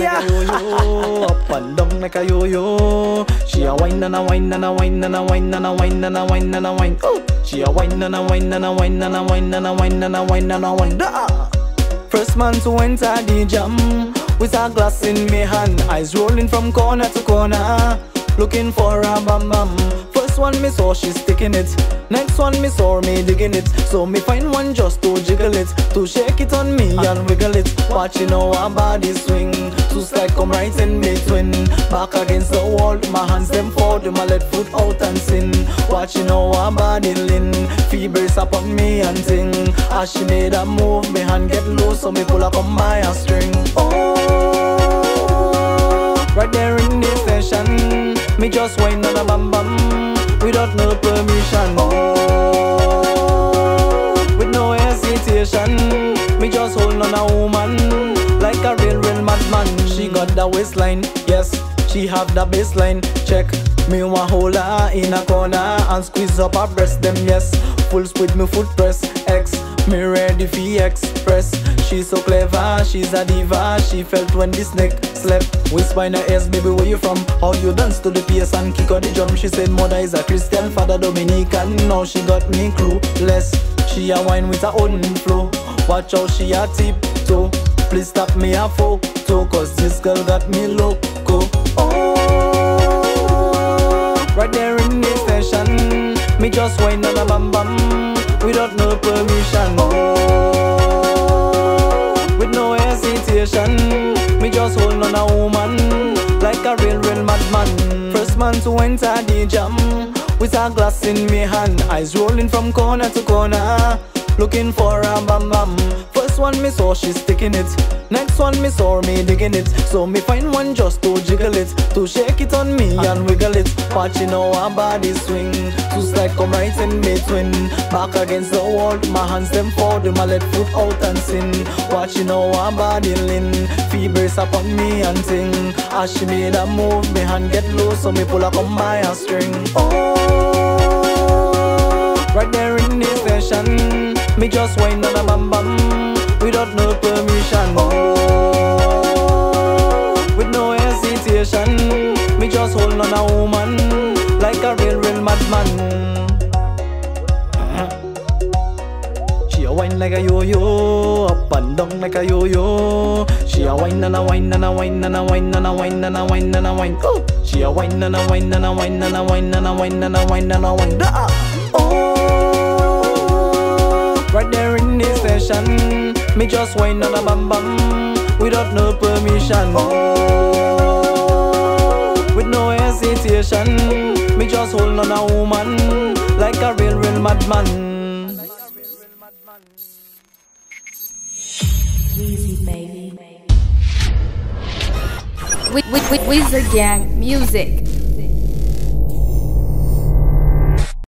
yeah. Up and down like a yo-yo. She a wine and a wine and a wine and a wine and a wine and a wine and a wine. She a wine and a wine and a wine and a wine and a wine and a wine and a wine. First man to enter the jam with a glass in me hand, eyes rolling from corner to corner, looking for a bam bam. First one me saw she's taking it, next one me saw me digging it, so me find one just to jiggle it, to shake it on me and wiggle it. Watching how her body swing, two slide come right in between, back against the wall, my hands them forward, my left foot out and sin. Watching how her body lean, feet brace upon me and ting. As she made a move, me hand get low, so me pull up on my string. Oh, right there in the session, me just wind on a bam bam. Without no permission, oh, with no hesitation, me just hold on a woman like a real madman. She got the waistline, yes, she have the baseline. Check, me want hold her in a corner and squeeze up her breast. Them yes, full speed me foot press X, me ready fi express. She's so clever, she's a diva. She felt when this neck slept. Whisper in her ears, baby, where you from? How you dance to the pace and kick on the drum? She said, mother is a Christian, father Dominican. Now she got me clueless. She a wine with her own flow. Watch how she a tiptoe. Please stop me a photo, cause this girl got me loco. Oh, right there in the station, me just wine on a bam bam without no permission. Oh, with no hesitation, me just hold on a woman like a real madman. First man to enter the jam with a glass in me hand, eyes rolling from corner to corner, looking for a bam bam. First one me saw she's taking it, next one me saw me digging it, so me find one just to jiggle it, to shake it on me and wiggle it. Watching how her body swing, two slide come right in between, back against the wall, my hands them forward, my left foot out and sin. Watching how her body lean, feet brace upon me and ting. As she made a move, me hand get low, so me pull up on my string. Oh, right there in the station, me just wind on a bam bam without no permission. Oh, with no hesitation, me just hold on a woman like a real madman. She a wine like a yo-yo, up and down like a yo-yo. She a wine and a wine and a wine and a wine and a wine and a wine and a wine. She a wine and a wine and a wine and a wine and a wine and a wine and a wine. Oh, right there in the session, me just wind on a bam bam without no permission. Oh, with no hesitation, me just hold on a woman like a real madman. Weezy baby. With Weezer Gang music.